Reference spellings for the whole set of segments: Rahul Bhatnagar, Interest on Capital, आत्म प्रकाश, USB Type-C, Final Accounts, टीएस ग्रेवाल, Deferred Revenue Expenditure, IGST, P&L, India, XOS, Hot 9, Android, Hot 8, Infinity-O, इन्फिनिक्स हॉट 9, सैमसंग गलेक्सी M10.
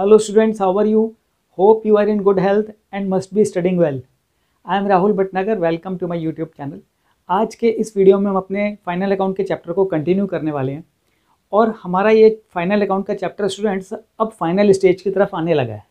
Hello students, how are you? Hope you are in good health and must be studying well. I am Rahul Bhatnagar. Welcome to my YouTube channel. आज के इस video में हम अपने final account के chapter को continue करने वाले हैं और हमारा ये फाइनल अकाउंट का चैप्टर स्टूडेंट्स अब फाइनल स्टेज की तरफ आने लगा है।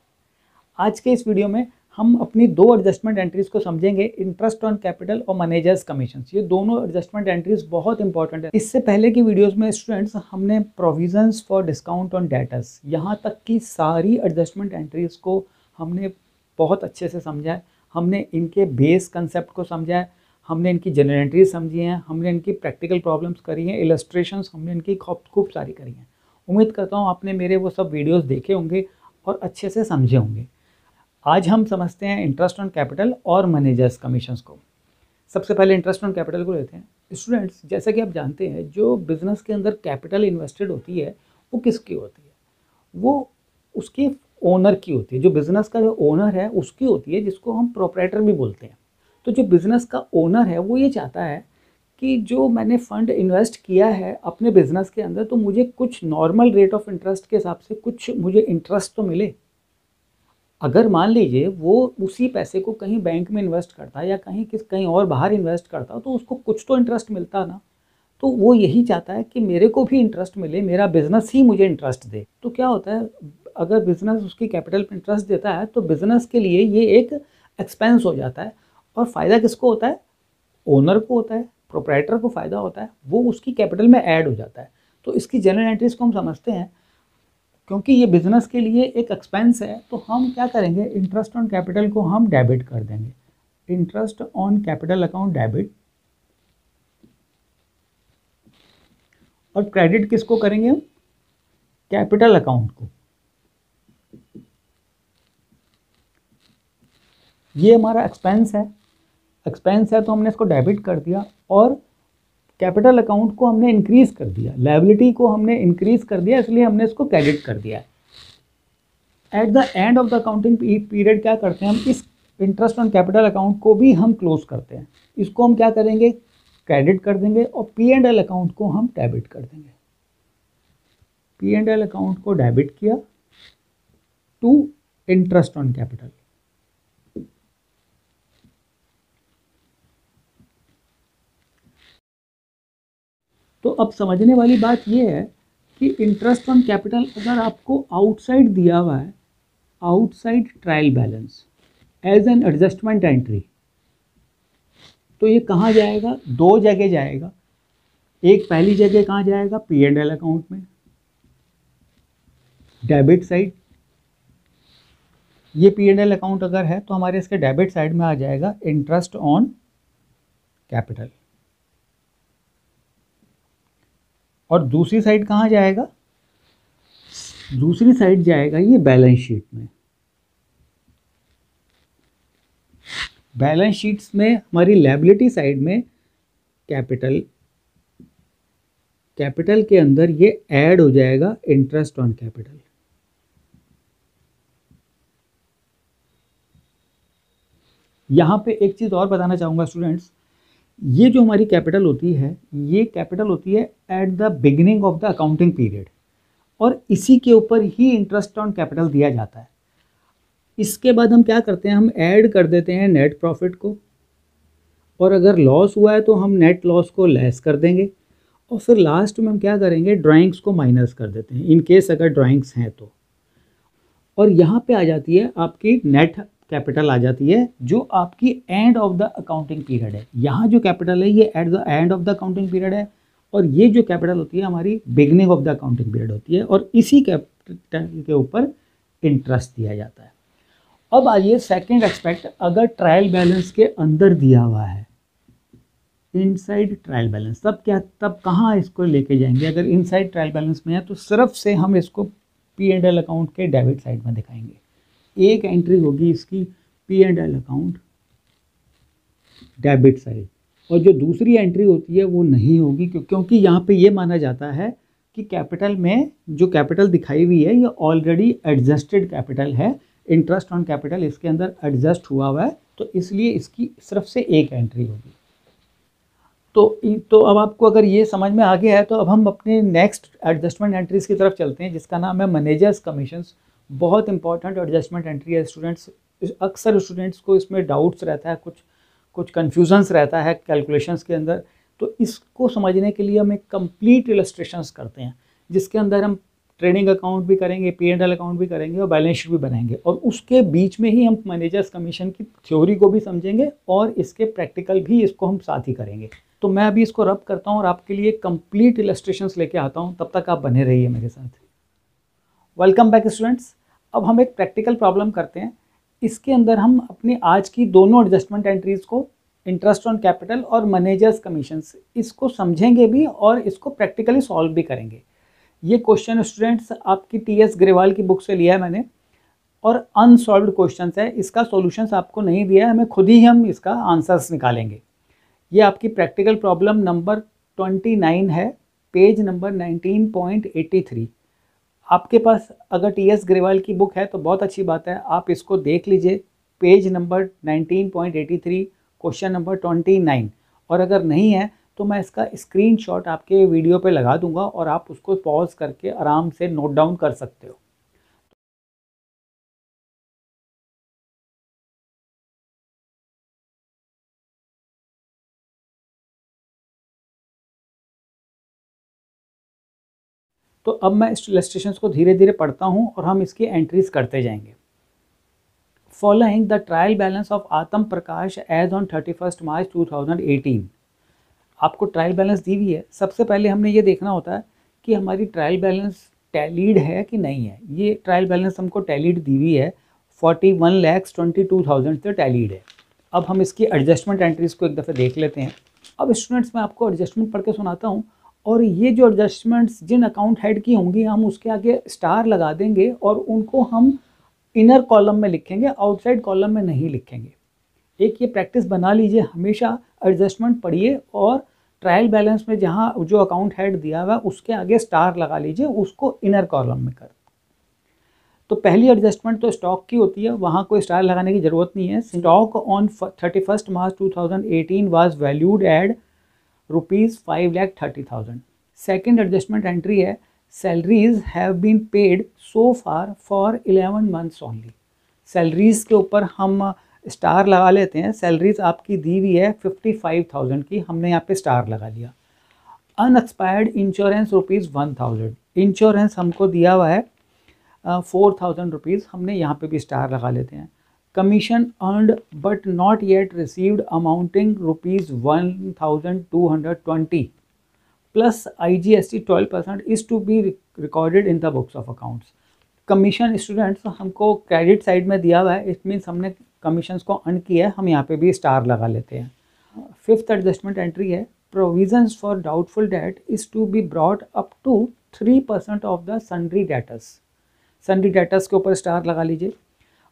आज के इस वीडियो में हम अपनी दो एडजस्टमेंट एंट्रीज़ को समझेंगे, इंटरेस्ट ऑन कैपिटल और मैनेजर्स कमीशन। ये दोनों एडजस्टमेंट एंट्रीज़ बहुत इंपॉर्टेंट है। इससे पहले की वीडियोस में स्टूडेंट्स हमने provisions for discount on debtors, यहाँ तक कि सारी एडजस्टमेंट एंट्रीज़ को हमने बहुत अच्छे से समझा है। हमने इनके बेस कंसेप्ट को समझा है, हमने इनकी जनरल एंट्रीज समझी हैं, हमने इनकी प्रैक्टिकल प्रॉब्लम्स करी हैं, इलस्ट्रेशंस हमने इनकी खूब सारी करी हैं। उम्मीद करता हूँ आपने मेरे वो सब वीडियोज़ देखे होंगे और अच्छे से समझे होंगे। आज हम समझते हैं इंटरेस्ट ऑन कैपिटल और मैनेजर्स कमीशंस को। सबसे पहले इंटरेस्ट ऑन कैपिटल को लेते हैं। स्टूडेंट्स, जैसा कि आप जानते हैं, जो बिज़नेस के अंदर कैपिटल इन्वेस्टेड होती है वो किसकी होती है? वो उसके ओनर की होती है। जो बिज़नेस का जो ओनर है उसकी होती है, जिसको हम प्रोपराइटर भी बोलते हैं। तो जो बिज़नेस का ओनर है वो ये चाहता है कि जो मैंने फ़ंड इन्वेस्ट किया है अपने बिज़नेस के अंदर, तो मुझे कुछ नॉर्मल रेट ऑफ इंटरेस्ट के हिसाब से कुछ मुझे इंटरेस्ट तो मिले। अगर मान लीजिए वो उसी पैसे को कहीं बैंक में इन्वेस्ट करता है या कहीं और बाहर इन्वेस्ट करता है, तो उसको कुछ तो इंटरेस्ट मिलता ना। तो वो यही चाहता है कि मेरे को भी इंटरेस्ट मिले, मेरा बिज़नेस ही मुझे इंटरेस्ट दे। तो क्या होता है, अगर बिज़नेस उसकी कैपिटल पर इंटरेस्ट देता है तो बिज़नेस के लिए ये एक एक्सपेंस हो जाता है। और फ़ायदा किसको होता है? ओनर को होता है, प्रोपराइटर को फ़ायदा होता है, वो उसकी कैपिटल में ऐड हो जाता है। तो इसकी जनरल एंट्रीज़ को हम समझते हैं। क्योंकि ये बिज़नेस के लिए एक एक्सपेंस है, तो हम क्या करेंगे, इंटरेस्ट ऑन कैपिटल को हम डेबिट कर देंगे। Interest on capital account debit, और क्रेडिट किसको करेंगे हम? कैपिटल अकाउंट को। ये हमारा एक्सपेंस है, तो हमने इसको डेबिट कर दिया और कैपिटल अकाउंट को हमने इंक्रीज़ कर दिया, लायबिलिटी को हमने इंक्रीज़ कर दिया, इसलिए हमने इसको क्रेडिट कर दिया। At the end of the accounting period क्या करते हैं हम, इस इंटरेस्ट ऑन कैपिटल अकाउंट को भी हम क्लोज करते हैं। इसको हम क्या करेंगे, क्रेडिट कर देंगे, और P&L अकाउंट को हम डेबिट कर देंगे। P&L अकाउंट को डेबिट किया टू इंटरेस्ट ऑन कैपिटल। तो अब समझने वाली बात यह है कि इंटरेस्ट ऑन कैपिटल अगर आपको आउटसाइड दिया हुआ है, outside trial balance as an adjustment entry, तो ये कहाँ जाएगा? दो जगह जाएगा। एक पहली जगह कहाँ जाएगा, P&L अकाउंट में डेबिट साइड। ये P&L अकाउंट अगर है तो हमारे इसके डेबिट साइड में आ जाएगा इंटरेस्ट ऑन कैपिटल, और दूसरी साइड कहाँ जाएगा? दूसरी साइड जाएगा ये बैलेंस शीट में। बैलेंस शीट्स में हमारी लायबिलिटी साइड में कैपिटल के अंदर ये ऐड हो जाएगा इंटरेस्ट ऑन कैपिटल। यहाँ पे एक चीज़ और बताना चाहूँगा स्टूडेंट्स, ये जो हमारी कैपिटल होती है, ये कैपिटल होती है at the beginning of the accounting period, और इसी के ऊपर ही इंटरेस्ट ऑन कैपिटल दिया जाता है। इसके बाद हम क्या करते हैं, हम ऐड कर देते हैं नेट प्रॉफिट को, और अगर लॉस हुआ है तो हम नेट लॉस को लेस कर देंगे, और फिर लास्ट में हम क्या करेंगे, ड्राइंग्स को माइनस कर देते हैं, इन केस अगर ड्राइंग्स हैं तो। और यहाँ पे आ जाती है आपकी नेट कैपिटल, आ जाती है जो आपकी end of the accounting period है। यहाँ जो कैपिटल है ये at the end of the accounting period है, और ये जो कैपिटल होती है हमारी beginning of the accounting period होती है, और इसी कैपिटल के ऊपर इंटरेस्ट दिया जाता है। अब आइए सेकंड एस्पेक्ट, अगर ट्रायल बैलेंस के अंदर दिया हुआ है, इनसाइड ट्रायल बैलेंस, तब कहाँ इसको लेके जाएंगे? अगर इनसाइड ट्रायल बैलेंस में है तो सिर्फ से हम इसको P&L अकाउंट के डेबिट साइड में दिखाएंगे। एक एंट्री होगी इसकी P&L अकाउंट डेबिट साइड, और जो दूसरी एंट्री होती है वो नहीं होगी, क्योंकि यहाँ पे ये माना जाता है कि कैपिटल में जो कैपिटल दिखाई हुई है ये ऑलरेडी एडजस्टेड कैपिटल है, इंटरेस्ट ऑन कैपिटल इसके अंदर एडजस्ट हुआ है, तो इसलिए इसकी सिर्फ से एक एंट्री होगी। तो अब आपको अगर ये समझ में आ गया है, तो अब हम अपने नेक्स्ट एडजस्टमेंट एंट्रीज़ की तरफ चलते हैं, जिसका नाम है मैनेजर्स कमीशंस। बहुत इंपॉर्टेंट एडजस्टमेंट एंट्री है। स्टूडेंट्स अक्सर स्टूडेंट्स को इसमें डाउट्स रहता है, कुछ कन्फ्यूजन्स रहता है कैलकुलेशंस के अंदर, तो इसको समझने के लिए हम एक कंप्लीट इलस्ट्रेशंस करते हैं जिसके अंदर हम ट्रेडिंग अकाउंट भी करेंगे, P&L अकाउंट भी करेंगे और बैलेंस शीट भी बनाएंगे, और उसके बीच में ही हम मैनेजर्स कमीशन की थ्योरी को भी समझेंगे और इसके प्रैक्टिकल भी, इसको हम साथ ही करेंगे। तो मैं अभी इसको रब करता हूँ और आपके लिए कंप्लीट इलस्ट्रेशंस लेके आता हूँ, तब तक आप बने रहिए मेरे साथ। वेलकम बैक स्टूडेंट्स, अब हम एक प्रैक्टिकल प्रॉब्लम करते हैं। इसके अंदर हम अपनी आज की दोनों एडजस्टमेंट एंट्रीज़ को, इंटरेस्ट ऑन कैपिटल और मैनेजर्स कमीशंस, इसको समझेंगे भी और इसको प्रैक्टिकली सॉल्व भी करेंगे। ये क्वेश्चन स्टूडेंट्स आपकी टीएस ग्रेवाल की बुक से लिया है मैंने, और अनसॉल्व्ड क्वेश्चंस है, इसका सॉल्यूशंस आपको नहीं दिया है, हमें खुद ही हम इसका आंसर्स निकालेंगे। ये आपकी प्रैक्टिकल प्रॉब्लम नंबर 29 है, पेज नंबर 19.83। आपके पास अगर टीएस ग्रेवाल की बुक है तो बहुत अच्छी बात है, आप इसको देख लीजिए, पेज नंबर 19.83 क्वेश्चन नंबर 29, और अगर नहीं है तो मैं इसका स्क्रीनशॉट आपके वीडियो पे लगा दूंगा और आप उसको पॉज करके आराम से नोट डाउन कर सकते हो। तो अब मैं इस इलस्ट्रेशंस को धीरे धीरे पढ़ता हूं और हम इसकी एंट्रीज करते जाएंगे। Following the trial balance of आत्म प्रकाश as on 31 March 2018। आपको ट्रायल बैलेंस दी हुई है। सबसे पहले हमने ये देखना होता है कि हमारी ट्रायल बैलेंस टैलीड है कि नहीं है। ये ट्रायल बैलेंस हमको टैलीड दी हुई है, 41,22,000 से टैलीड है। अब हम इसकी एडजस्टमेंट एंट्रीज़ को एक दफ़े देख लेते हैं। अब स्टूडेंट्स मैं आपको एडजस्टमेंट पढ़ के सुनाता हूँ, और ये जो एडजस्टमेंट्स जिन अकाउंट हेड की होंगी हम उसके आगे स्टार लगा देंगे और उनको हम इनर कॉलम में लिखेंगे, आउटसाइड कॉलम में नहीं लिखेंगे। एक ये प्रैक्टिस बना लीजिए, हमेशा एडजस्टमेंट पढ़िए और ट्रायल बैलेंस में जहाँ जो अकाउंट हेड दिया हुआ उसके आगे स्टार लगा लीजिए, उसको इनर कॉलम में कर। तो पहली एडजस्टमेंट तो स्टॉक की होती है, वहाँ कोई स्टार लगाने की ज़रूरत नहीं है। Stock on 31 March 2018 was valued at ₹5,30,000। Second adjustment entry है, salaries have been paid so far for 11 months only. Salaries के ऊपर हम स्टार लगा लेते हैं। सैलरीज आपकी दी हुई है 55,000 की, हमने यहाँ पे स्टार लगा लिया। अनएक्सपायर्ड इंश्योरेंस ₹1,000, इंश्योरेंस हमको दिया हुआ है ₹4,000, हमने यहाँ पे भी स्टार लगा लेते हैं। Commission earned but not yet received amounting ₹1,220 plus IGST 12% is to be recorded in the books of accounts. Commission students हमको क्रेडिट साइड में दिया हुआ है, इट मीन्स हमने कमीशंस को अर्न किया है, हम यहाँ पे भी स्टार लगा लेते हैं। फिफ्थ एडजस्टमेंट एंट्री है, provisions for doubtful debt is to be brought up to 3% of the sundry debtors. Sundry debtors के ऊपर स्टार लगा लीजिए।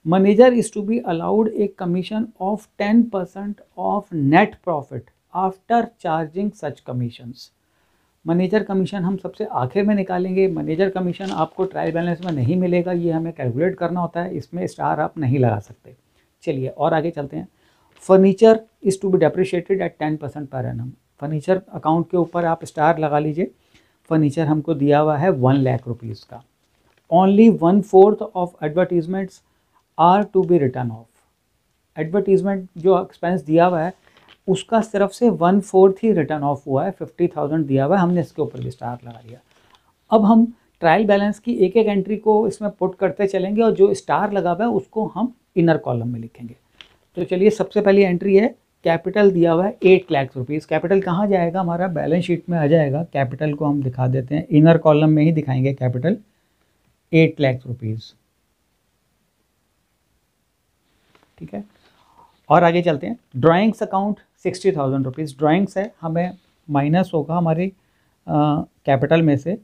Manager is to be allowed a commission of 10% of net profit after charging such commissions. Manager commission हम सबसे आखिर में निकालेंगे। Manager commission आपको ट्रायल बैलेंस में नहीं मिलेगा, ये हमें कैलकुलेट करना होता है, इसमें स्टार आप नहीं लगा सकते। चलिए और आगे चलते हैं। Furniture is to be depreciated at 10% per annum. Furniture account के ऊपर आप स्टार लगा लीजिए। फर्नीचर हमको दिया हुआ है ₹1,00,000 का। Only 1/4 of advertisements are to be written off. Advertisement जो एक्सपेंस दिया हुआ है उसका सिर्फ से 1/4 ही रिटर्न ऑफ हुआ है, 50,000 दिया हुआ है, हमने इसके ऊपर भी स्टार लगा लिया। अब हम ट्रायल बैलेंस की एक एक एंट्री को इसमें पुट करते चलेंगे और जो स्टार लगा हुआ है उसको हम इनर कॉलम में लिखेंगे। तो चलिए सबसे पहली एंट्री है, कैपिटल दिया हुआ है ₹8,00,000। कैपिटल कहाँ जाएगा, हमारा बैलेंस शीट में आ जाएगा। कैपिटल को हम दिखा देते हैं, इनर कॉलम में ही दिखाएंगे कैपिटल ₹8,00,000, ठीक है। और आगे चलते हैं। ड्राइंग्स अकाउंट ₹60,000, ड्राइंग्स है, हमें माइनस होगा हमारी कैपिटल में से।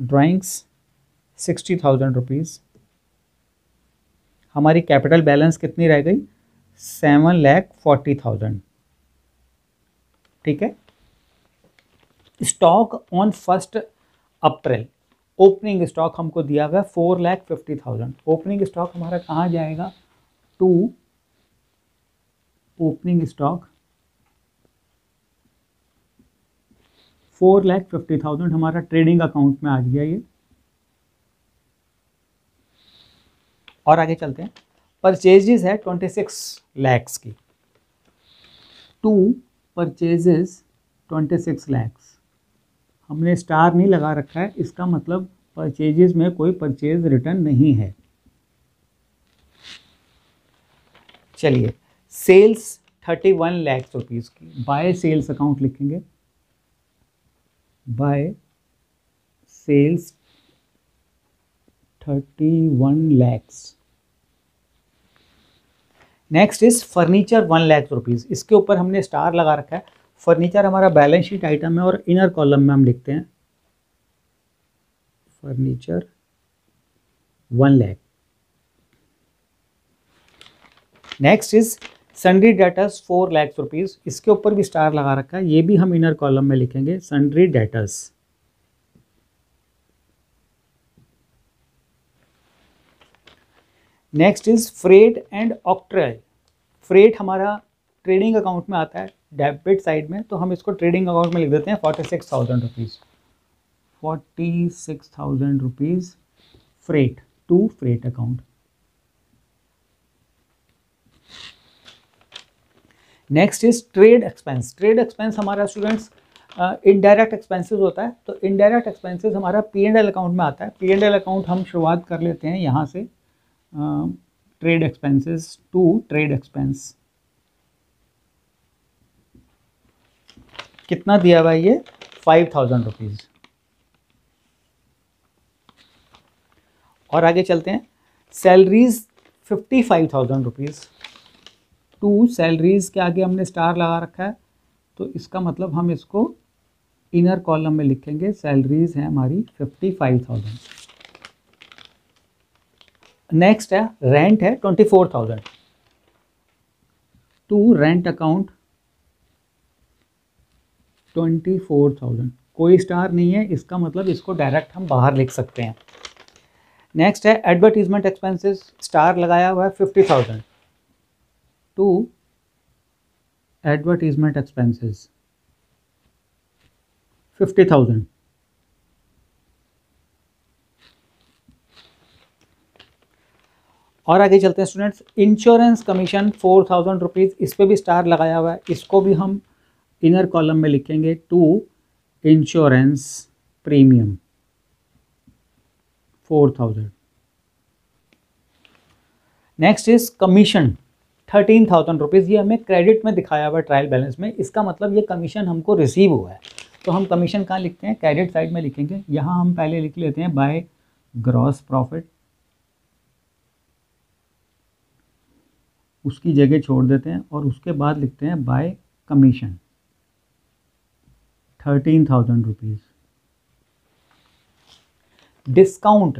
ड्राइंग्स ₹60,000, हमारी कैपिटल बैलेंस कितनी रह गई, 7,40,000, ठीक है। Stock on 1 April, opening stock हमको दिया हुआ है 4,50,000। ओपनिंग स्टॉक हमारा कहाँ जाएगा, टू ओपनिंग स्टॉक 4,50,000 हमारा ट्रेडिंग अकाउंट में आ गया। ये और आगे चलते हैं। परचेजेज है 26 लाख की, 2 परचेजेज 26 लाख। हमने स्टार नहीं लगा रखा है, इसका मतलब परचेजेज में कोई परचेज रिटर्न नहीं है। चलिए, सेल्स 31 लाख रुपीज़ की, बाय सेल्स अकाउंट लिखेंगे, by sales 31 lakh. Next is furniture 1 lakh rupees, इसके ऊपर हमने स्टार लगा रखा है। फर्नीचर हमारा बैलेंस शीट आइटम है और इनर कॉलम में हम लिखते हैं furniture 1 lakh. Next is sundry debtors 4 lakh rupees, इसके ऊपर भी स्टार लगा रखा है, ये भी हम इनर कॉलम में लिखेंगे sundry debtors. Next is freight and octroi. Freight हमारा ट्रेडिंग अकाउंट में आता है डेबिट साइड में, तो हम इसको ट्रेडिंग अकाउंट में लिख देते हैं 46,000 rupees, 46,000 rupees freight to freight account. Next is trade expense. Trade expense हमारा स्टूडेंट्स इनडायरेक्ट एक्सपेंसेस होता है, तो इनडायरेक्ट एक्सपेंसेस हमारा P&L अकाउंट में आता है। P&L अकाउंट हम शुरुआत कर लेते हैं यहाँ से, trade expenses to trade expense. कितना दिया हुआ है ये, 5,000 रुपीज़। और आगे चलते हैं, सैलरीज 55,000 रुपीज़, टू सैलरीज के आगे हमने स्टार लगा रखा है, तो इसका मतलब हम इसको इनर कॉलम में लिखेंगे, सैलरीज है हमारी 55,000। नेक्स्ट है रेंट है 24,000, टू रेंट अकाउंट 24,000। कोई स्टार नहीं है, इसका मतलब इसको डायरेक्ट हम बाहर लिख सकते हैं। नेक्स्ट है एडवर्टीजमेंट एक्सपेंसेस, स्टार लगाया हुआ है 50,000, टू एडवर्टीजमेंट एक्सपेंसेस 50,000। और आगे चलते हैं स्टूडेंट्स, इंश्योरेंस कमीशन 4,000 रुपीज़, इस पर भी स्टार लगाया हुआ है, इसको भी हम इनर कॉलम में लिखेंगे to insurance premium 4,000। Next is commission 13,000 rupees, ये हमें क्रेडिट में दिखाया हुआ है ट्रायल बैलेंस में, इसका मतलब ये कमीशन हमको रिसीव हुआ है। तो हम कमीशन कहाँ लिखते हैं, क्रेडिट साइड में लिखेंगे। यहाँ हम पहले लिख लेते हैं बाय ग्रॉस प्रॉफिट, उसकी जगह छोड़ देते हैं और उसके बाद लिखते हैं by commission 13,000 rupees. Discount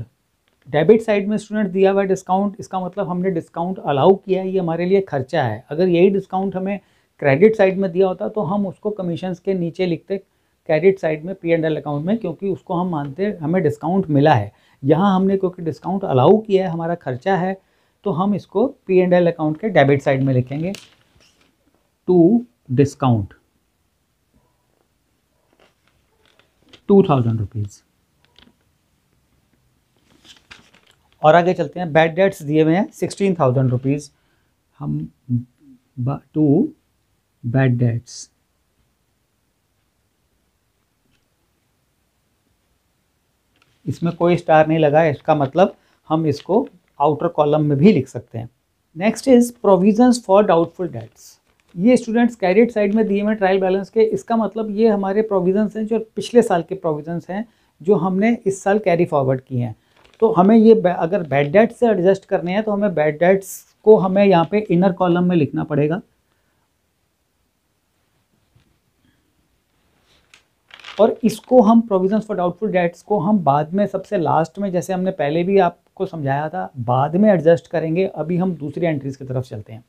debit side में स्टूडेंट दिया हुआ है डिस्काउंट, इसका मतलब हमने डिस्काउंट अलाउ किया है, ये हमारे लिए खर्चा है। अगर यही डिस्काउंट हमें क्रेडिट साइड में दिया होता तो हम उसको कमीशंस के नीचे लिखते क्रेडिट साइड में P&L अकाउंट में, क्योंकि उसको हम मानते हैं हमें डिस्काउंट मिला है। यहाँ हमने क्योंकि डिस्काउंट अलाउ किया है, हमारा खर्चा है, तो हम इसको P&L अकाउंट के डेबिट साइड में लिखेंगे टू डिस्काउंट 2,000 रुपीज़। और आगे चलते हैं, बैड डेट्स दिए हुए हैं 16,000 रुपीज़, हम टू बैड डेट्स। इसमें कोई स्टार नहीं लगा है, इसका मतलब हम इसको आउटर कॉलम में भी लिख सकते हैं। Next is provisions for doubtful debts, ये स्टूडेंट्स क्रेडिट साइड में दिए हुए ट्रायल बैलेंस के, इसका मतलब ये हमारे प्रोविजंस हैं जो पिछले साल के प्रोविजंस हैं जो हमने इस साल कैरी फॉरवर्ड किए हैं। तो हमें ये अगर बैड डेट्स से एडजस्ट करने हैं तो हमें बैड डेट्स को हमें यहाँ पे इनर कॉलम में लिखना पड़ेगा और इसको हम प्रोविजंस फॉर डाउटफुल डेट्स को हम बाद में सबसे लास्ट में, जैसे हमने पहले भी आपको समझाया था, बाद में एडजस्ट करेंगे। अभी हम दूसरी एंट्रीज की तरफ चलते हैं।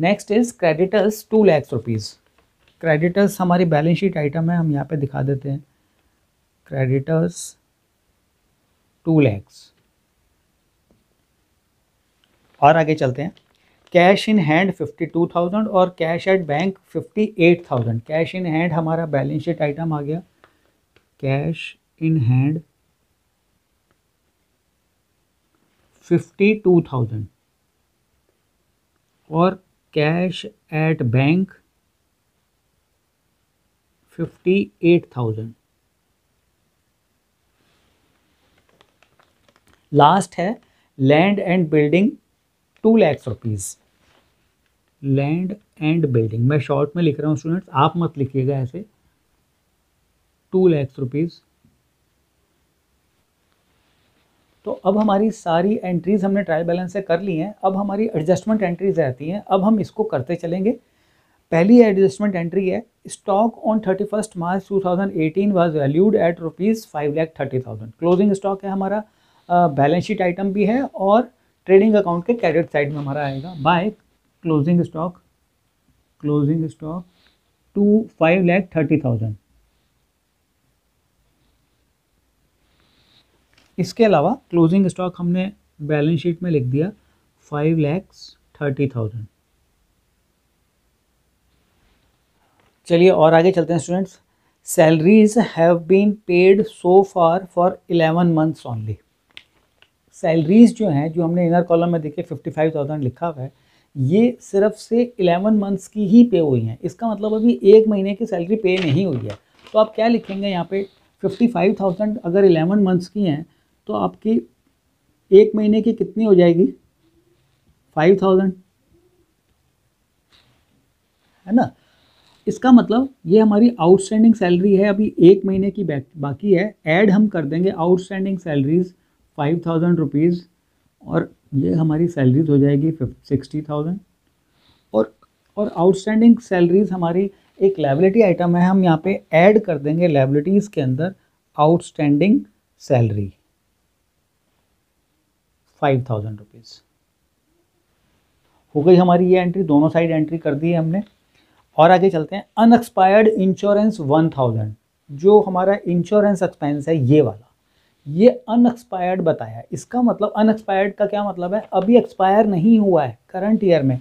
Next is creditors 2 lakh rupees. Creditors हमारी बैलेंस शीट आइटम है, हम यहाँ पे दिखा देते हैं क्रेडिटर्स 2 लाख। और आगे चलते हैं, कैश इन हैंड 52,000 और cash at bank 58,000। Cash in hand हमारा बैलेंस शीट आइटम आ गया, कैश इन हैंड 52,000 और कैश एट बैंक 58,000। लास्ट है land and building 2 lakh rupees. Land and building मैं शॉर्ट में लिख रहा हूँ स्टूडेंट्स, आप मत लिखिएगा ऐसे। 2 लाख रुपीज़। तो अब हमारी सारी एंट्रीज हमने ट्रायल बैलेंस से कर ली हैं। अब हमारी एडजस्टमेंट एंट्रीज आती हैं, अब हम इसको करते चलेंगे। पहली एडजस्टमेंट एंट्री है stock on 31 March 2018 was valued at ₹5,30,000। Closing stock है हमारा, बैलेंस शीट आइटम भी है और ट्रेडिंग अकाउंट के क्रेडिट साइड में हमारा आएगा। By closing stock, closing stock to 5,30,000। इसके अलावा क्लोजिंग स्टॉक हमने बैलेंस शीट में लिख दिया 5,30,000। चलिए और आगे चलते हैं students. Salaries have been paid so far for 11 months only. Salaries जो हैं, जो हमने इनर कॉलम में देखे 55,000 लिखा हुआ है, ये सिर्फ से 11 मंथ्स की ही पे हुई हैं। इसका मतलब अभी एक महीने की सैलरी पे नहीं हुई है। तो आप क्या लिखेंगे यहाँ पे? 55,000 अगर 11 मंथ्स की हैं तो आपकी एक महीने की कितनी हो जाएगी? 5,000, है ना। इसका मतलब ये हमारी आउटस्टैंडिंग सैलरी है, अभी एक महीने की बाकी है। ऐड हम कर देंगे आउटस्टैंडिंग सैलरीज 5,000 रुपीज़ और ये हमारी सैलरीज हो जाएगी 60,000। और आउटस्टैंडिंग सैलरीज हमारी एक लायबिलिटी आइटम है, हम यहाँ पे ऐड कर देंगे लायबिलिटीज़ के अंदर आउटस्टैंडिंग सैलरी 5,000 रुपीज़। हो गई हमारी ये एंट्री, दोनों साइड एंट्री कर दी है हमने। और आगे चलते हैं। अनएक्सपायर्ड इंश्योरेंस 1,000, जो हमारा इंश्योरेंस एक्सपेंस है ये वाला, ये अनएक्सपायर्ड बताया। इसका मतलब अनएक्सपायर्ड का क्या मतलब है? अभी एक्सपायर नहीं हुआ है करंट ईयर में।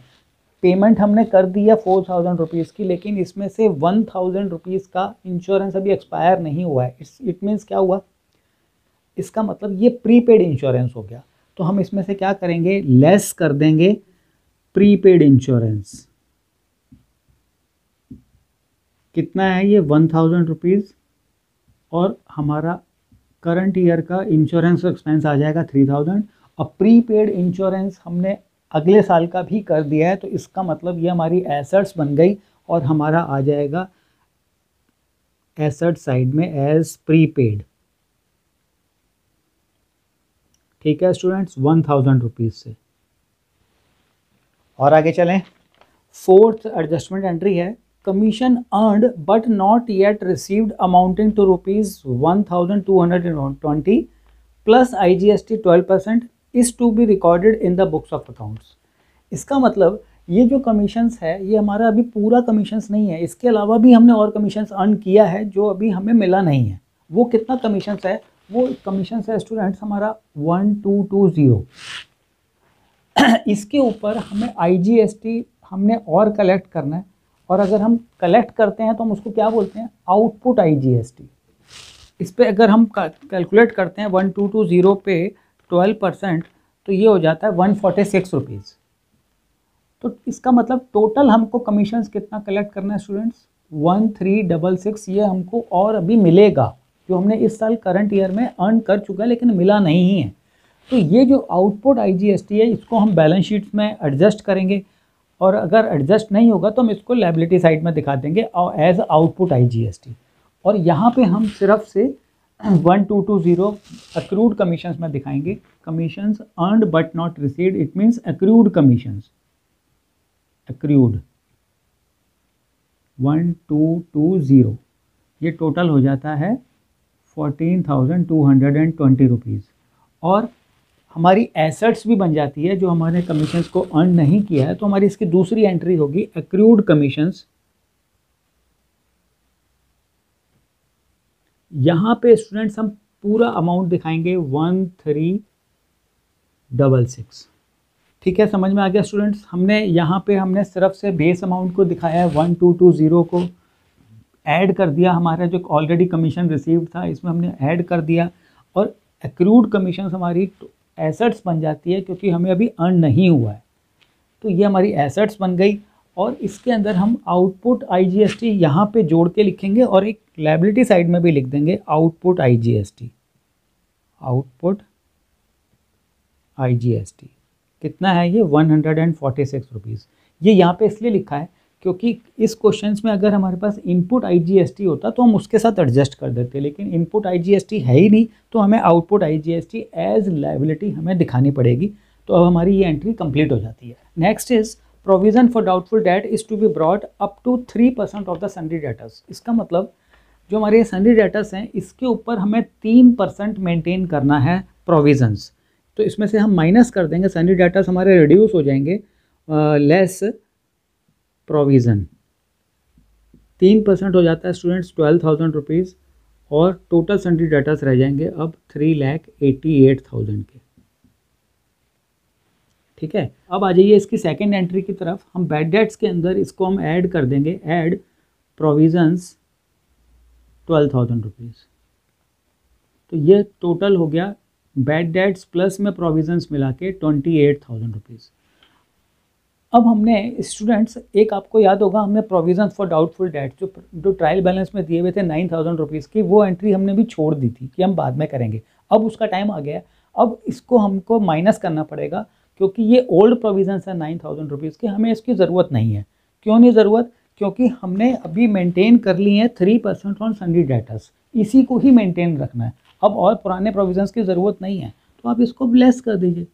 पेमेंट हमने कर दी है 4,000 रुपीज़ की, लेकिन इसमें से 1,000 रुपीज़ का इंश्योरेंस अभी एक्सपायर नहीं हुआ है। इट मीन्स क्या हुआ? इसका मतलब ये प्रीपेड इंश्योरेंस हो गया। तो हम इसमें से क्या करेंगे? लेस कर देंगे प्रीपेड इंश्योरेंस। कितना है ये? 1,000 रुपीज़ और हमारा करंट ईयर का इंश्योरेंस एक्सपेंस आ जाएगा 3,000। और प्रीपेड इंश्योरेंस हमने अगले साल का भी कर दिया है, तो इसका मतलब ये हमारी एसेट्स बन गई और हमारा आ जाएगा एसेट साइड में एज प्रीपेड। ठीक है स्टूडेंट्स, 1,000 रुपीज़ से। और आगे चलें। फोर्थ एडजस्टमेंट एंट्री है commission earned but not yet received amounting to ₹1,220 plus IGST 12% is to be recorded in the books of accounts. इसका मतलब ये जो कमीशंस है ये हमारा अभी पूरा कमीशंस नहीं है, इसके अलावा भी हमने और कमीशंस अर्न किया है जो अभी हमें मिला नहीं है। वो कितना कमीशंस है? वो कमीशंस है स्टूडेंट्स हमारा 1,220। इसके ऊपर हमें IGST हमने और कलेक्ट करना है, और अगर हम कलेक्ट करते हैं तो हम उसको क्या बोलते हैं? Output IGST। इस पर अगर हम कैलकुलेट करते हैं 1,220 पे 12% तो ये हो जाता है 146 रुपीज़। तो इसका मतलब टोटल हमको कमीशंस कितना कलेक्ट करना है स्टूडेंट्स? 1,366। ये हमको और अभी मिलेगा, जो हमने इस साल करंट ईयर में अर्न कर चुका है लेकिन मिला नहीं है। तो ये जो आउटपुट IGST है इसको हम बैलेंस शीट में एडजस्ट करेंगे, और अगर एडजस्ट नहीं होगा तो हम इसको लायबिलिटी साइड में दिखा देंगे एज आउटपुट IGST। और यहाँ पे हम सिर्फ से 1,220 अक्रूड कमीशंस में दिखाएंगे। Commissions earned but not received, it means accrued commissions. Accrued 1,220 ये टोटल हो जाता है 14,220 रुपीज़। और हमारी एसेट्स भी बन जाती है जो हमारे कमीशंस को अर्न नहीं किया है, तो हमारी इसकी दूसरी एंट्री होगी अक्रूड कमीशंस। यहाँ पे स्टूडेंट्स हम पूरा अमाउंट दिखाएंगे 1,366। ठीक है, समझ में आ गया स्टूडेंट्स? हमने यहाँ पे हमने सिर्फ से बेस अमाउंट को दिखाया है 1,220 को, ऐड कर दिया हमारा जो ऑलरेडी कमीशन रिसीव्ड था इसमें हमने ऐड कर दिया, और अक्रूड कमीशन हमारी एसेट्स बन जाती है, क्योंकि हमें अभी अर्न नहीं हुआ है। तो ये हमारी एसेट्स बन गई और इसके अंदर हम आउटपुट आईजीएसटी यहाँ पे जोड़ के लिखेंगे और एक लायबिलिटी साइड में भी लिख देंगे आउटपुट आईजीएसटी। आउटपुट आईजीएसटी कितना है ये 146 रुपीज़। ये यहाँ पे इसलिए लिखा है क्योंकि इस क्वेश्चन में अगर हमारे पास इनपुट आईजीएसटी होता तो हम उसके साथ एडजस्ट कर देते, लेकिन इनपुट आईजीएसटी है ही नहीं, तो हमें आउटपुट आईजीएसटी एज लायबिलिटी हमें दिखानी पड़ेगी। तो अब हमारी ये एंट्री कंप्लीट हो जाती है। Next is provision for doubtful debt is to be brought up to 3% of the sundry debtors. इसका मतलब जो हमारे सन्डी डेटर्स हैं इसके ऊपर हमें 3% मेनटेन करना है प्रोविजन्स। तो इसमें से हम माइनस कर देंगे, सन्डी डेटर्स हमारे रिड्यूस हो जाएंगे, लेस प्रोविज़न 3% हो जाता है स्टूडेंट्स 12,000 रुपीज़ और टोटल सन्डी डेटर्स रह जाएंगे अब 3,88,000 के। ठीक है, अब आ जाइए इसकी सेकेंड एंट्री की तरफ। हम बैड डेट्स के अंदर इसको हम ऐड कर देंगे, ऐड प्रोविजंस 12,000 रुपीज़। तो ये टोटल हो गया बैड डेट्स प्लस में प्रोविजंस मिला के 28,000 रुपीज़। अब हमने स्टूडेंट्स एक आपको याद होगा हमने प्रोविजंस फॉर डाउटफुल डेट जो ट्रायल बैलेंस में दिए हुए थे 9,000 रुपीज़ की, वो एंट्री हमने भी छोड़ दी थी कि हम बाद में करेंगे। अब उसका टाइम आ गया, अब इसको हमको माइनस करना पड़ेगा क्योंकि ये ओल्ड प्रोविजंस है 9,000 रुपीज़ के, हमें इसकी ज़रूरत नहीं है। क्यों नहीं ज़रूरत? क्योंकि हमने अभी मेंटेन कर ली है 3% ऑन सन्डी डेटर्स, इसी को ही मेंटेन रखना है। अब और पुराने प्रोविजंस की ज़रूरत नहीं है, तो आप इसको लेस कर दीजिए,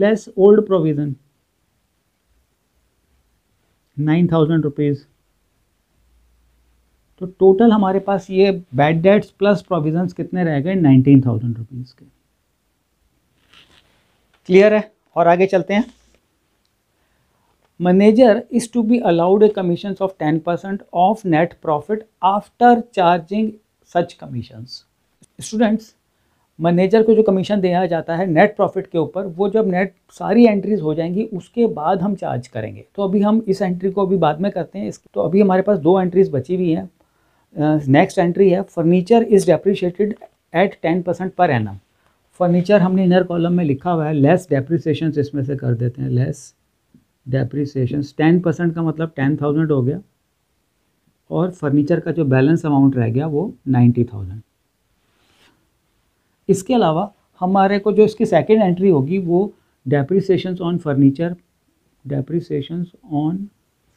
लेस ओल्ड प्रोविज़न 9,000 रुपीज़। तो टोटल हमारे पास ये बैड डेट्स प्लस प्रोविजंस कितने रह गए 19,000 रुपीज़ के। क्लियर है? और आगे चलते हैं। Manager is to be allowed a commission of 10% of net profit after charging such commissions. Students, manager को जो कमीशन दिया जाता है नेट प्रॉफिट के ऊपर, वो जब नेट सारी एंट्रीज हो जाएंगी उसके बाद हम चार्ज करेंगे। तो अभी हम इस एंट्री को अभी बाद में करते हैं। तो अभी हमारे पास दो एंट्रीज बची हुई हैं। नेक्स्ट एंट्री है furniture is depreciated at 10% per annum. Furniture हमने इनर कॉलम में लिखा हुआ है, लेस डेप्रिसिएशन इसमें से कर देते हैं, लेस डेप्रिसिएशन 10% का मतलब 10,000 हो गया और फर्नीचर का जो बैलेंस अमाउंट रह गया वो 90,000। इसके अलावा हमारे को जो इसकी सेकेंड एंट्री होगी वो depreciation on furniture, depreciation on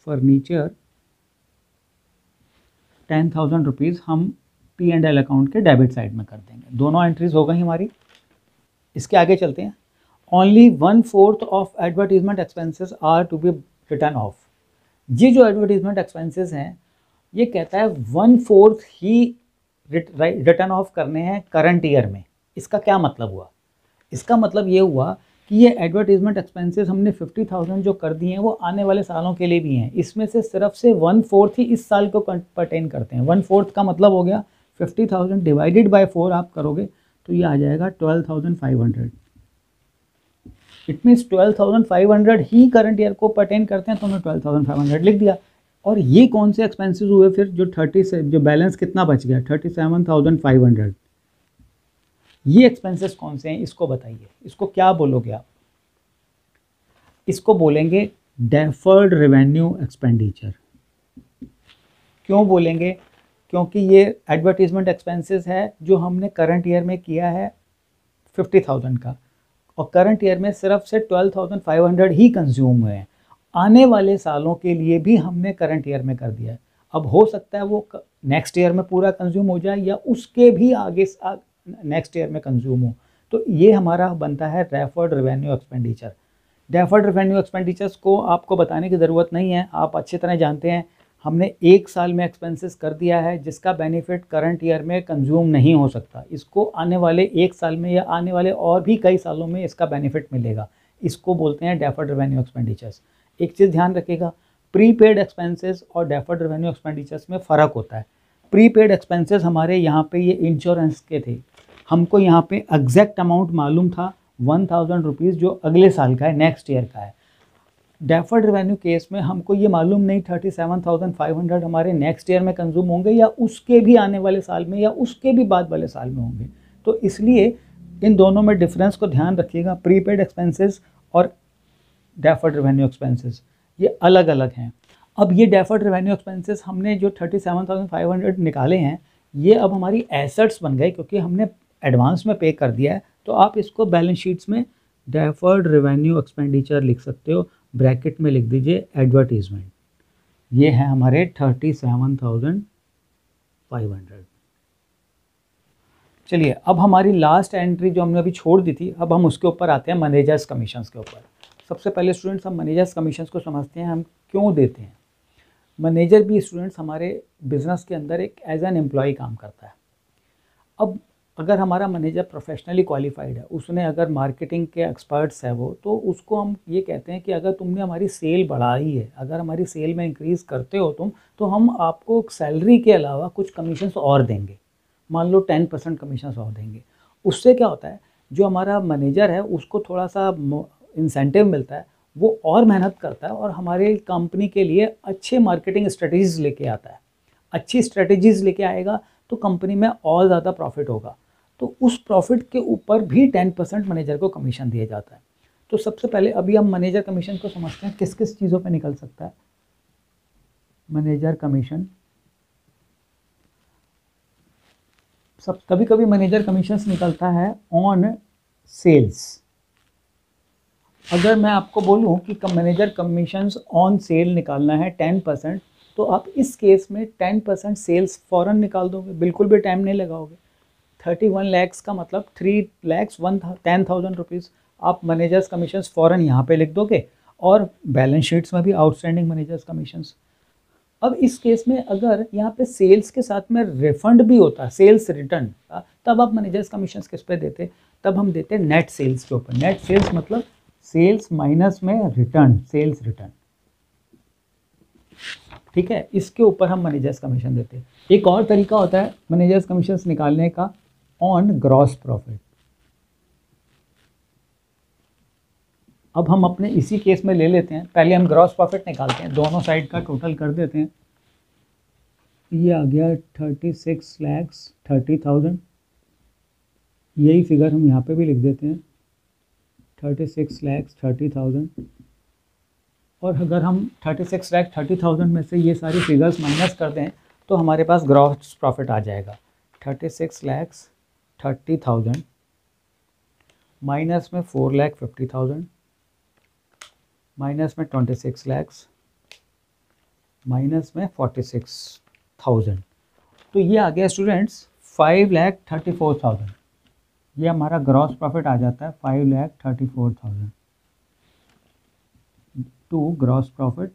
furniture 10,000 rupees हम P&L अकाउंट के डेबिट साइड में कर देंगे। दोनों एंट्रीज हो गई हमारी। इसके आगे चलते हैं। Only 1/4 of advertisement expenses are to be written off. ये जो एडवर्टीजमेंट एक्सपेंसेस हैं ये कहता है 1/4 ही रिटर्न ऑफ करने हैं करंट ईयर में। इसका क्या मतलब हुआ? इसका मतलब ये हुआ कि ये एडवर्टीजमेंट एक्सपेंसेस हमने 50,000 जो कर दिए हैं वो आने वाले सालों के लिए भी हैं। इसमें से सिर्फ से 1/4 ही इस साल को पर्टेन करते हैं। 1/4 का मतलब हो गया 50,000 डिवाइडेड बाय 4 आप करोगे तो ये आ जाएगा 12,500। इट मीन्स 12,500 ही करंट ईयर को पर्टेन करते हैं, तो हमने 12,500 लिख दिया। और ये कौन से एक्सपेंसेस हुए फिर? जो जो बैलेंस कितना बच गया 37,500, ये एक्सपेंसेस कौन से हैं इसको बताइए। इसको क्या बोलोगे आप? इसको बोलेंगे डेफर्ड रेवेन्यू एक्सपेंडिचर। क्यों बोलेंगे? क्योंकि ये एडवर्टीजमेंट एक्सपेंसेस है जो हमने करंट ईयर में किया है 50,000 का, और करंट ईयर में सिर्फ से 12,500 ही कंज्यूम हुए हैं। आने वाले सालों के लिए भी हमने करंट ईयर में कर दिया है। अब हो सकता है वो नेक्स्ट ईयर में पूरा कंज्यूम हो जाए या उसके भी आगे नेक्स्ट ईयर में कंज्यूम हो। तो ये हमारा बनता है deferred revenue expenditure. Deferred revenue expenditures को आपको बताने की ज़रूरत नहीं है, आप अच्छी तरह जानते हैं। हमने एक साल में एक्सपेंसेस कर दिया है जिसका बेनिफिट करंट ईयर में कंज्यूम नहीं हो सकता। इसको आने वाले एक साल में या आने वाले और भी कई सालों में इसका बेनिफिट मिलेगा। इसको बोलते हैं डेफर्ड रेवेन्यू एक्सपेंडिचर्स। एक चीज़ ध्यान रखिएगा, प्रीपेड एक्सपेंसेस और डेफर्ड रेवेन्यू एक्सपेंडिचर्स में फ़र्क होता है। प्रीपेड एक्सपेंसेस हमारे यहाँ पे ये इंश्योरेंस के थे, हमको यहाँ पे एग्जैक्ट अमाउंट मालूम था 1,000 रुपीज़ जो अगले साल का है, नेक्स्ट ईयर का है। डेफर्ड रेवेन्यू केस में हमको ये मालूम नहीं 37,500 हमारे नेक्स्ट ईयर में कंज्यूम होंगे या उसके भी आने वाले साल में या उसके भी बाद वाले साल में होंगे। तो इसलिए इन दोनों में डिफरेंस को ध्यान रखिएगा। प्रीपेड एक्सपेंसेस और डेफर्ड रेवेन्यू एक्सपेंसेस ये अलग अलग हैं। अब ये डेफर्ड रेवेन्यू एक्सपेंसेस हमने जो 37,500 निकाले हैं ये अब हमारी एसेट्स बन गए क्योंकि हमने एडवांस में पे कर दिया है। तो आप इसको बैलेंस शीट्स में डेफर्ड रेवेन्यू एक्सपेंडिचर लिख सकते हो, ब्रैकेट में लिख दीजिए एडवर्टीजमेंट। ये है हमारे 37,500। चलिए अब हमारी लास्ट एंट्री जो हमने अभी छोड़ दी थी, अब हम उसके ऊपर आते हैं, मैनेजर्स कमीशंस के ऊपर। सबसे पहले स्टूडेंट्स हम मैनेजर्स कमीशंस को समझते हैं हम क्यों देते हैं। मैनेजर भी स्टूडेंट्स हमारे बिजनेस के अंदर एक एज एन एम्प्लॉय काम करता है। अब अगर हमारा मैनेजर प्रोफेशनली क्वालिफाइड है, उसने अगर मार्केटिंग के एक्सपर्ट्स है वो, तो उसको हम ये कहते हैं कि अगर तुमने हमारी सेल बढ़ाई है, अगर हमारी सेल में इंक्रीज़ करते हो तुम, तो हम आपको सैलरी के अलावा कुछ कमीशंस और देंगे, मान लो 10% कमीशंस और देंगे। उससे क्या होता है, जो हमारा मैनेजर है उसको थोड़ा सा इंसेंटिव मिलता है, वो और मेहनत करता है और हमारे कंपनी के लिए अच्छे मार्केटिंग स्ट्रेटजीज़ लेके आता है। अच्छी स्ट्रेटजीज़ लेके आएगा तो कंपनी में और ज़्यादा प्रॉफिट होगा, तो उस प्रॉफिट के ऊपर भी 10% मैनेजर को कमीशन दिया जाता है। तो सबसे पहले अभी हम मैनेजर कमीशन को समझते हैं किस किस चीज़ों पे निकल सकता है मैनेजर कमीशन। सब कभी कभी मैनेजर कमीशन निकलता है ऑन सेल्स। अगर मैं आपको बोलूं कि मैनेजर कमीशंस ऑन सेल निकालना है 10%, तो आप इस केस में 10% सेल्स फ़ौरन निकाल दोगे, बिल्कुल भी टाइम नहीं लगाओगे। 31 लाख का मतलब 3,10,000 रुपीज़ आप मैनेजर्स कमीशंस फ़ौरन यहाँ पे लिख दोगे और बैलेंस शीट्स में भी आउटस्टैंडिंग मैनेजर्स कमीशंस। अब इस केस में अगर यहाँ पे सेल्स के साथ में रिफंड भी होता, सेल्स रिटर्न, तब आप मैनेजर्स कमीशंस किस पे देते, तब हम देते नेट सेल्स के ऊपर। नेट सेल्स मतलब सेल्स माइनस में रिटर्न, सेल्स रिटर्न, ठीक है, इसके ऊपर हम मैनेजर्स कमीशन देते हैं। एक और तरीका होता है मैनेजर्स कमीशन निकालने का ऑन ग्रॉस प्रॉफिट। अब हम अपने इसी केस में ले लेते हैं, पहले हम ग्रॉस प्रॉफिट निकालते हैं, दोनों साइड का टोटल कर देते हैं। ये आ गया 36,30,000, यही फिगर हम यहाँ पे भी लिख देते हैं 36,30,000। और अगर हम 36,30,000 में से ये सारी फिगर्स माइनस कर दें तो हमारे पास ग्रॉस प्रॉफिट आ जाएगा 36,30,000 माइनस में 4,50,000 माइनस में 26 लाख माइनस में 46,000। तो ये आ गया स्टूडेंट्स 5,34,000। ये हमारा ग्रॉस प्रॉफिट आ जाता है 5,34,000 टू ग्रॉस प्रॉफिट।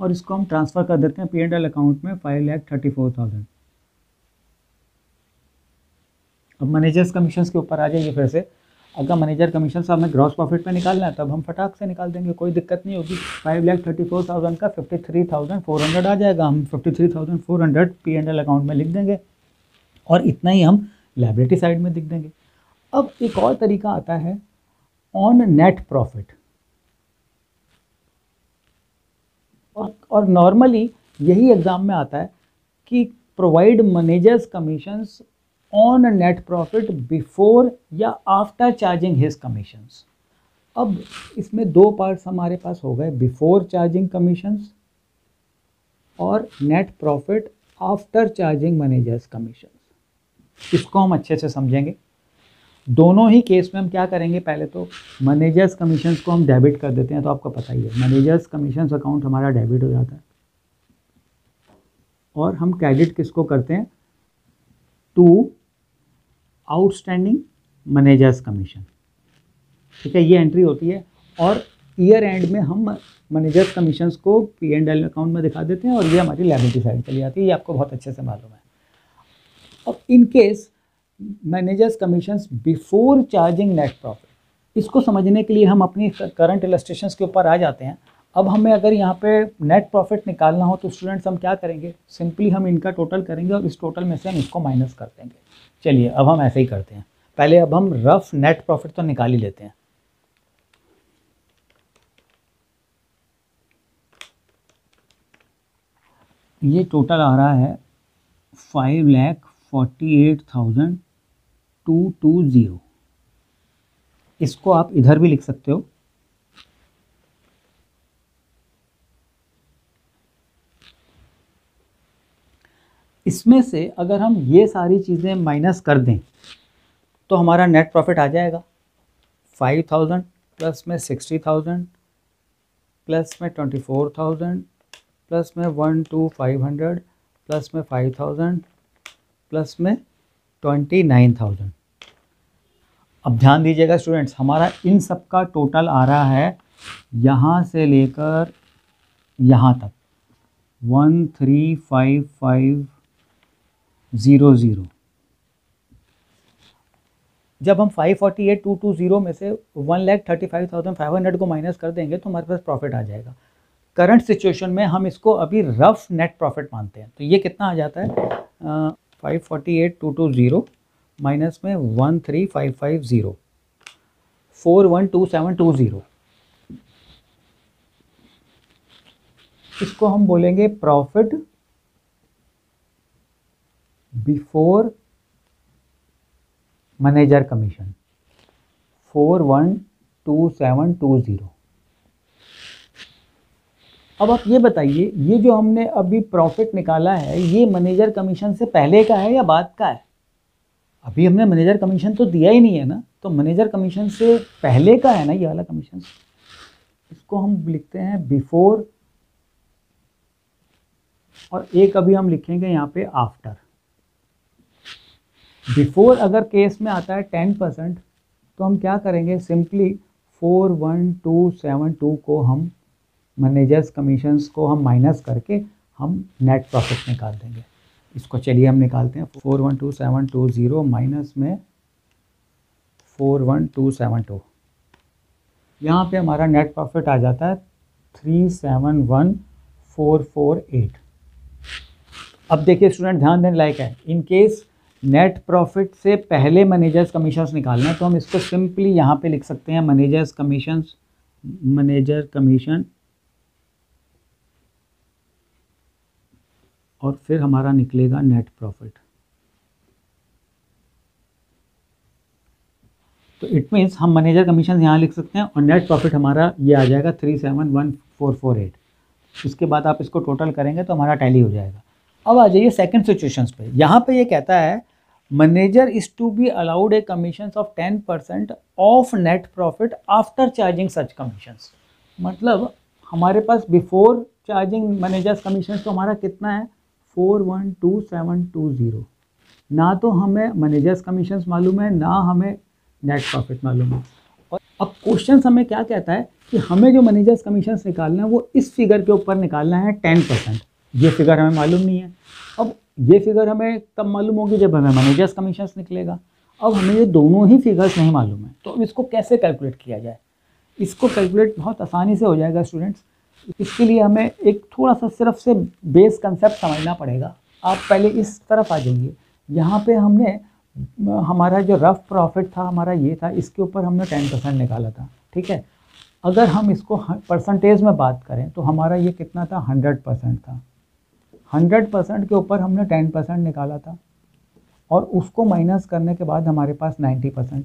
और इसको हम ट्रांसफ़र कर देते हैं P&L अकाउंट में 5,34,000। अब मैनेजर्स कमीशंस के ऊपर आ जाइए फिर से। अगर मैनेजर कमीशंस हमें ग्रॉस प्रॉफिट में निकालना है तब हम फटाक से निकाल देंगे, कोई दिक्कत नहीं होगी। 5,34,000 का 53,400 आ जाएगा, हम 53,400 P&L अकाउंट में लिख देंगे और इतना ही हम लायबिलिटी साइड में लिख देंगे। अब एक और तरीका आता है ऑन नेट प्रॉफिट, और नॉर्मली यही एग्ज़ाम में आता है कि provide managers commissions on net profit before या आफ्टर चार्जिंग हिज कमीशंस। अब इसमें दो पार्ट्स हमारे पास हो गए, बिफोर चार्जिंग कमीशंस और net profit after charging managers commissions. इसको हम अच्छे से समझेंगे। दोनों ही केस में हम क्या करेंगे, पहले तो मैनेजर्स कमीशंस को हम डेबिट कर देते हैं, तो आपको पता ही है मैनेजर्स कमीशंस अकाउंट हमारा डेबिट हो जाता है। और हम क्रेडिट किसको करते हैं, टू आउटस्टैंडिंग मैनेजर्स कमीशन, ठीक है, ये एंट्री होती है। और ईयर एंड में हम मैनेजर्स कमीशंस को P&L अकाउंट में दिखा देते हैं और ये हमारी लायबिलिटी साइड चली जाती है, ये आपको बहुत अच्छे से मालूम है। अब in case managers commissions before charging net profit, इसको समझने के लिए हम अपनी करंट इलस्ट्रेशंस के ऊपर आ जाते हैं। अब हमें अगर यहाँ पे नेट प्रॉफिट निकालना हो तो स्टूडेंट्स हम क्या करेंगे, सिंपली हम इनका टोटल करेंगे और इस टोटल में से हम इसको माइनस कर देंगे। चलिए अब हम ऐसे ही करते हैं, पहले अब हम रफ नेट प्रॉफिट तो निकाल ही लेते हैं। ये टोटल आ रहा है 5,48,220। इसको आप इधर भी लिख सकते हो, इसमें से अगर हम ये सारी चीज़ें माइनस कर दें तो हमारा नेट प्रॉफिट आ जाएगा 5,000 प्लस में 60,000 प्लस में 24,000 प्लस में 1,2500 प्लस में 5,000 प्लस में 29,000। अब ध्यान दीजिएगा स्टूडेंट्स, हमारा इन सब का टोटल आ रहा है यहाँ से लेकर यहाँ तक 135500। जब हम 5,48,220 में से 1,35,500 को माइनस कर देंगे तो हमारे पास प्रॉफिट आ जाएगा। करंट सिचुएशन में हम इसको अभी रफ नेट प्रॉफिट मानते हैं, तो ये कितना आ जाता है 5,48,220 माइनस में 13,550 412720। इसको हम बोलेंगे प्रॉफिट बिफोर मैनेजर कमीशन 412720। अब आप ये बताइए, ये जो हमने अभी प्रॉफिट निकाला है ये मैनेजर कमीशन से पहले का है या बाद का है? अभी हमने मैनेजर कमीशन तो दिया ही नहीं है ना, तो मैनेजर कमीशन से पहले का है ना ये वाला कमीशन। इसको हम लिखते हैं बिफोर और एक अभी हम लिखेंगे यहाँ पे आफ्टर। बिफोर अगर केस में आता है 10% तो हम क्या करेंगे, सिंपली 41272 को हम मैनेजर्स कमीशंस को हम माइनस करके हम नेट प्रॉफिट निकाल देंगे। इसको चलिए हम निकालते हैं 412720 माइनस में 41272। यहाँ पे हमारा नेट प्रॉफिट आ जाता है 371,448। अब देखिए स्टूडेंट, ध्यान देने लायक है, इन केस नेट प्रॉफिट से पहले मैनेजर्स कमीशंस निकालना है तो हम इसको सिंपली यहाँ पे लिख सकते हैं मैनेजर्स कमीशंस, मैनेजर कमीशन और फिर हमारा निकलेगा नेट प्रॉफिट। तो इट मीन्स हम मैनेजर कमीशंस यहाँ लिख सकते हैं और नेट प्रॉफिट हमारा ये आ जाएगा 371,448। उसके बाद आप इसको टोटल करेंगे तो हमारा टैली हो जाएगा। अब आ जाइए सेकंड सिचुएशंस पे। यहाँ पे ये कहता है manager is to be allowed a commissions of 10% of net profit after charging such commissions. मतलब हमारे पास बिफोर चार्जिंग मैनेजर्स कमीशंस तो हमारा कितना है 412720। ना तो हमें मैनेजर्स कमीशंस मालूम है ना हमें नेट प्रॉफिट मालूम है। और अब क्वेश्चन हमें क्या कहता है कि हमें जो मैनेजर्स कमीशंस निकालना है वो इस फिगर के ऊपर निकालना है 10%। ये फिगर हमें मालूम नहीं है। अब ये फिगर हमें तब मालूम होगी जब हमें मैनेजर्स कमीशंस निकलेगा। अब हमें ये दोनों ही फिगर्स नहीं मालूम है, तो अब इसको कैसे कैलकुलेट किया जाए? इसको कैलकुलेट बहुत आसानी से हो जाएगा स्टूडेंट्स। इसके लिए हमें एक थोड़ा सा सिर्फ से बेस कंसेप्ट समझना पड़ेगा। आप पहले इस तरफ आ जाइए। यहाँ पे हमने हमारा जो रफ प्रॉफिट था हमारा ये था, इसके ऊपर हमने 10% निकाला था, ठीक है। अगर हम इसको परसेंटेज में बात करें तो हमारा ये कितना था 100% था। 100% के ऊपर हमने 10% निकाला था और उसको माइनस करने के बाद हमारे पास 90%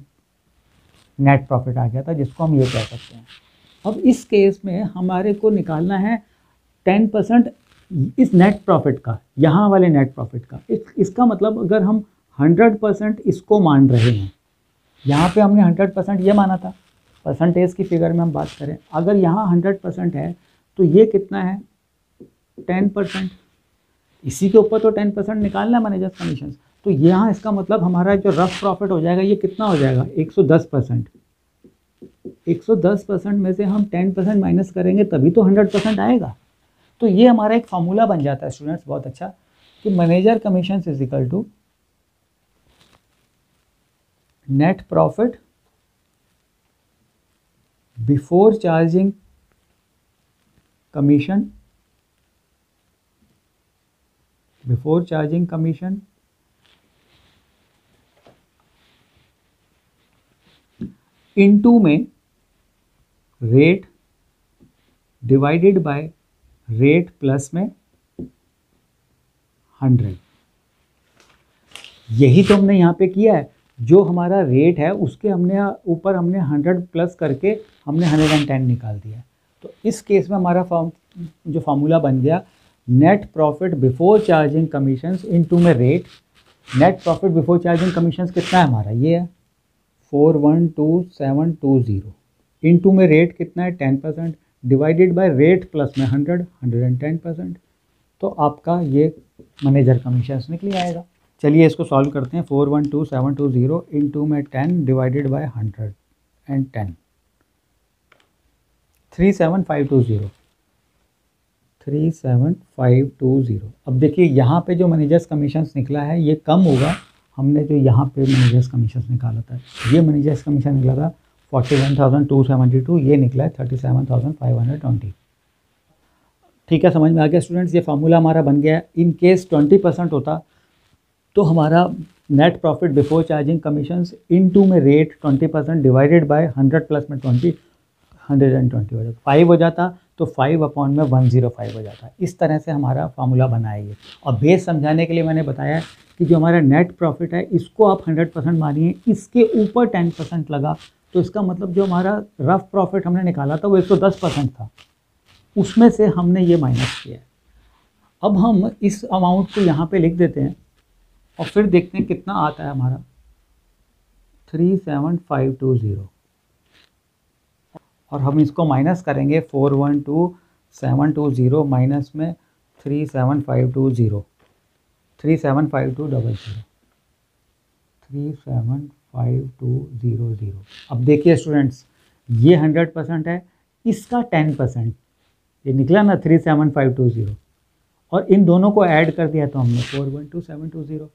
नेट प्रॉफिट आ गया था, जिसको हम ये कह सकते हैं। अब इस केस में हमारे को निकालना है 10% इस नेट प्रॉफिट का, यहाँ वाले नेट प्रॉफिट का। इसका मतलब अगर हम 100% इसको मान रहे हैं, यहाँ पे हमने 100% ये माना था, परसेंटेज की फिगर में हम बात करें, अगर यहाँ 100% है तो ये कितना है 10%। इसी के ऊपर तो 10% निकालना है मैनेजर्स कमीशन, तो यहाँ इसका मतलब हमारा जो रफ प्रॉफिट हो जाएगा ये कितना हो जाएगा 110%। 110% में से हम 10% माइनस करेंगे तभी तो 100% आएगा। तो ये हमारा एक फार्मूला बन जाता है स्टूडेंट्स बहुत अच्छा, कि manager commission is equal to net profit before charging commission into में rate divided by rate plus में 100। यही तो हमने यहाँ पे किया है। जो हमारा रेट है उसके हमने ऊपर हमने 100 प्लस करके हमने 110 निकाल दिया। तो इस केस में हमारा जो फार्मूला बन गया net profit before charging commissions into में rate. Net profit before charging commissions कितना है हमारा, ये है 412720 इनटू में रेट कितना है 10% डिवाइडेड बाय रेट प्लस में 110%। तो आपका ये मैनेजर कमीशंस निकल आएगा। चलिए इसको सॉल्व करते हैं। 412720 इनटू में 10 डिवाइडेड बाय 110 37520। अब देखिए यहाँ पे जो मैनेजर्स कमीशंस निकला है ये कम होगा। हमने जो यहाँ पे मैनेजर्स कमीशंस निकाला था, ये मैनेजर्स कमीशन निकला था 41,272, ये निकला है 37,520। ठीक है, समझ में आ गया स्टूडेंट्स। ये फार्मूला हमारा बन गया है। इन केस 20% होता तो हमारा net profit before charging commissions into में रेट 20% डिवाइडेड बाय 100 प्लस में 120 हो जाता, 5 हो जाता, तो 5/105 हो जाता। इस तरह से हमारा फार्मूला बनाएंगे। और बेस समझाने के लिए मैंने बताया कि जो हमारा नेट प्रॉफिट है इसको आप 100% मानिए, इसके ऊपर 10% लगा तो इसका मतलब जो हमारा रफ प्रॉफिट हमने निकाला था वो 110% था, उसमें से हमने ये माइनस किया। अब हम इस अमाउंट को यहाँ पे लिख देते हैं और फिर देखते हैं कितना आता है हमारा 37520, और हम इसको माइनस करेंगे 412720 माइनस में 37520। अब देखिए स्टूडेंट्स, ये 100% है, इसका 10% ये निकला ना 37520, और इन दोनों को ऐड कर दिया तो हमने 412720।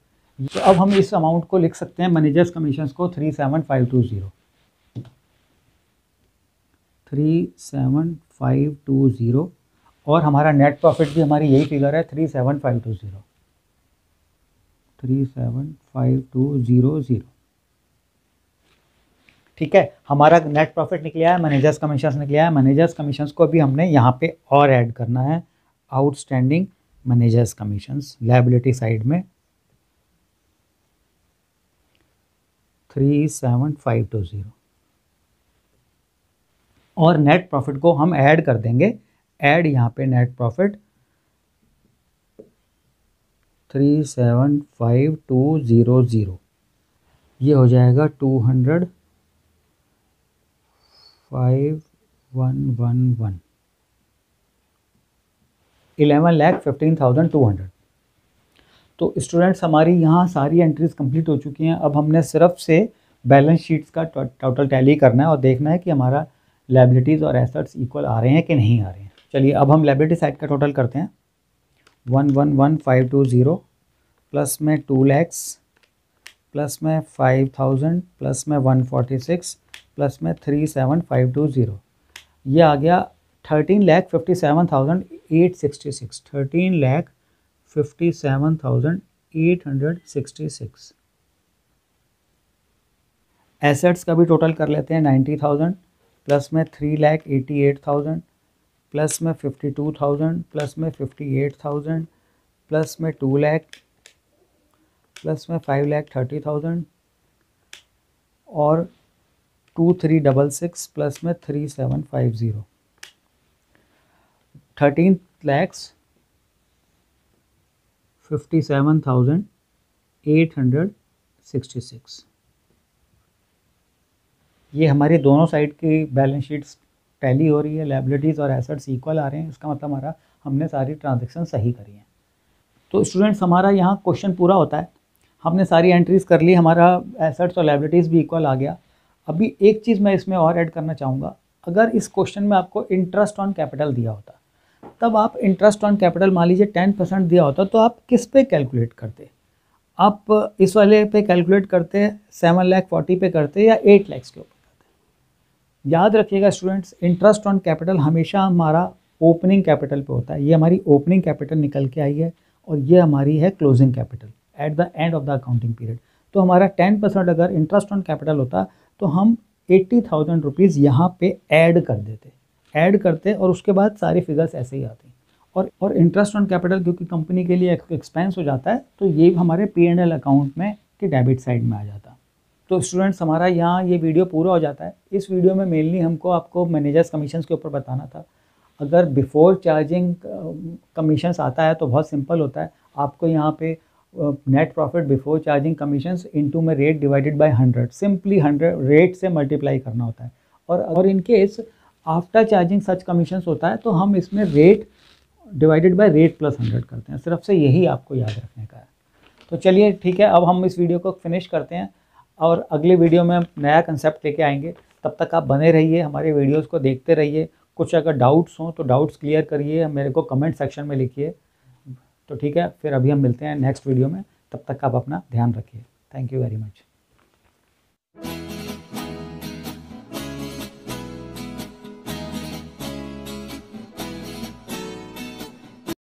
तो अब हम इस अमाउंट को लिख सकते हैं मैनेजर्स कमीशंस को 37520, और हमारा नेट प्रॉफिट भी हमारी यही फिगर है 37520। ठीक है, हमारा नेट प्रॉफिट निकला है, मैनेजर्स कमीशंस निकला है। मैनेजर्स कमीशंस को भी हमने यहाँ पे और ऐड करना है, outstanding managers commissions liability side में 37520, और नेट प्रॉफिट को हम ऐड कर देंगे। ऐड यहाँ पे नेट प्रॉफिट 37520, ये हो जाएगा 200,511 11,15,200। तो स्टूडेंट्स हमारी यहाँ सारी एंट्रीज कंप्लीट हो चुकी हैं। अब हमने सिर्फ से बैलेंस शीट्स का टोटल टैली करना है और देखना है कि हमारा लायबिलिटीज़ और एसेट्स इक्वल आ रहे हैं कि नहीं आ रहे हैं। चलिए अब हम लायबिलिटी साइड का टोटल करते हैं। 111,520 प्लस में 2 lakhs प्लस में 5,000 प्लस में 146 प्लस में 37520, ये आ गया 13,57,866 13,57,866। एसेट्स का भी टोटल कर लेते हैं 90,000 प्लस में 3,88,000 प्लस में 52,000 प्लस में 58,000 प्लस में 2 लाख प्लस में 5,30,000 और 2366 प्लस में 3750 13,57,866। ये हमारे दोनों साइड की बैलेंस शीट्स टैली हो रही है, लायबिलिटीज़ और एसेट्स इक्वल आ रहे हैं। इसका मतलब हमारा हमने सारी ट्रांजैक्शन सही करी हैं। तो स्टूडेंट्स हमारा यहाँ क्वेश्चन पूरा होता है, हमने सारी एंट्रीज़ कर ली, हमारा एसेट्स और लायबिलिटीज़ भी इक्वल आ गया। अभी एक चीज़ मैं इसमें और ऐड करना चाहूँगा, अगर इस क्वेश्चन में आपको इंटरेस्ट ऑन कैपिटल दिया होता तब आप इंटरेस्ट ऑन कैपिटल मान लीजिए 10% दिया होता तो आप किस पे कैलकुलेट करते? आप इस वाले पे कैलकुलेट करते, 7,40,000 पे करते या 8 lakhs के ऊपर करते? याद रखिएगा स्टूडेंट्स, इंटरेस्ट ऑन कैपिटल हमेशा हमारा ओपनिंग कैपिटल पे होता है। ये हमारी ओपनिंग कैपिटल निकल के आई है और ये हमारी है closing capital at the end of the accounting period. तो हमारा 10% अगर इंटरेस्ट ऑन कैपिटल होता तो हम 80,000 रुपीज़ यहाँ पे ऐड कर देते और उसके बाद सारी फिगर्स ऐसे ही आती। और इंटरेस्ट ऑन कैपिटल क्योंकि कंपनी के लिए एक्सपेंस हो जाता है, तो ये हमारे P&L अकाउंट में के डेबिट साइड में आ जाता है। तो स्टूडेंट्स हमारा यहाँ ये वीडियो पूरा हो जाता है। इस वीडियो में मेनली हमको आपको मैनेजर्स कमीशंस के ऊपर बताना था। अगर बिफोर चार्जिंग कमीशंस आता है तो बहुत सिंपल होता है, आपको यहाँ पे net profit before charging commissions into में rate divided by 100, simply 100 rate से मल्टीप्लाई करना होता है। और in case after charging such commissions होता है तो हम इसमें rate divided by rate plus 100 करते हैं। सिर्फ से यही आपको याद रखने का है। तो चलिए ठीक है, अब हम इस वीडियो को फिनिश करते हैं और अगले वीडियो में हम नया कंसेप्ट लेके आएंगे। तब तक आप बने रहिए, हमारे वीडियोस को देखते रहिए। कुछ अगर डाउट्स हों तो डाउट्स क्लियर करिए, मेरे को कमेंट सेक्शन में लिखिए। तो ठीक है, फिर अभी हम मिलते हैं नेक्स्ट वीडियो में। तब तक आप अपना ध्यान रखिए। Thank you very much.